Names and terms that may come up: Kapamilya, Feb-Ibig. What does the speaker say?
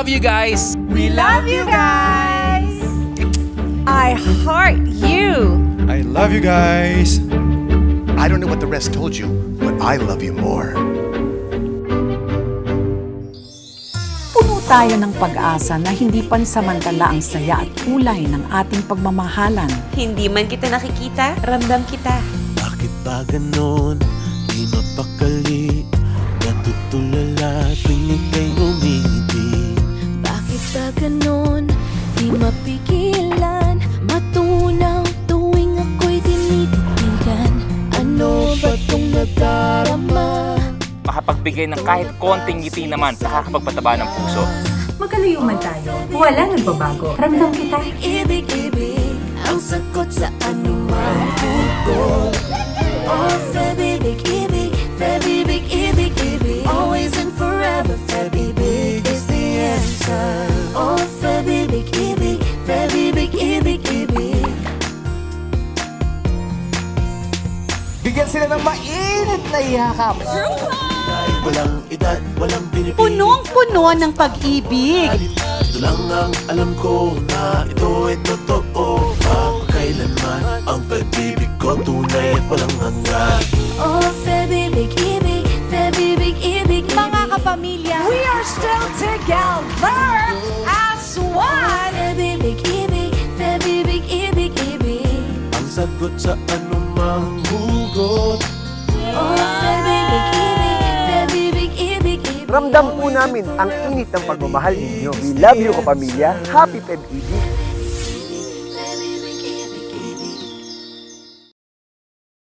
love you guys! We love you guys! I heart you! I love you guys! I don't know what the rest told you, but I love you more. Puno tayo ng pag-asa na hindi pansamantala ang saya at kulay ng ating pagmamahalan. Hindi man kita nakikita, ramdam kita. Bakit ba ganon? Di mapakali, natutulala, tuwing ika'y umiti. Bakit ba ganon? Di mapigilan, matunaw tuwing ako'y tinititigan. Ano ba itong nadarama? Makapagbigay ng kahit konting ngiti naman, nakakapagpataba ng puso. Magkalayuman tayo, wala nagbabago. Ramdam kita. Ibig-ibig ang sagot sa anumang tugon. Oh, Feb-Ibig, Feb-Ibig, Ibig-Ibig, always and forever. Feb-Ibig is the answer. Oh, Feb-Ibig, Ibig, Feb-Ibig, Ibig-Ibig. Bigyan sila ng mainit na yakap. Walang edad, walang binibig. Punong-puno ng pag-ibig. Ito lang ang alam ko na ito ay totoo. Pagkailanman ang pag-ibig ko tunay at walang hanggan. Oh, Feb-Ibig, Ibig, Feb-Ibig, Ibig. Mga kapamilya, we are still together as one. Feb-Ibig, Ibig, Feb-Ibig, Ibig, Ibig. Ang sagot sa anumang hugot. Oh, Feb-Ibig, Ibig. Ramdam po namin ang init ng pagmamahal ninyo. We love you, kapamilya. Happy Feb-Ibig!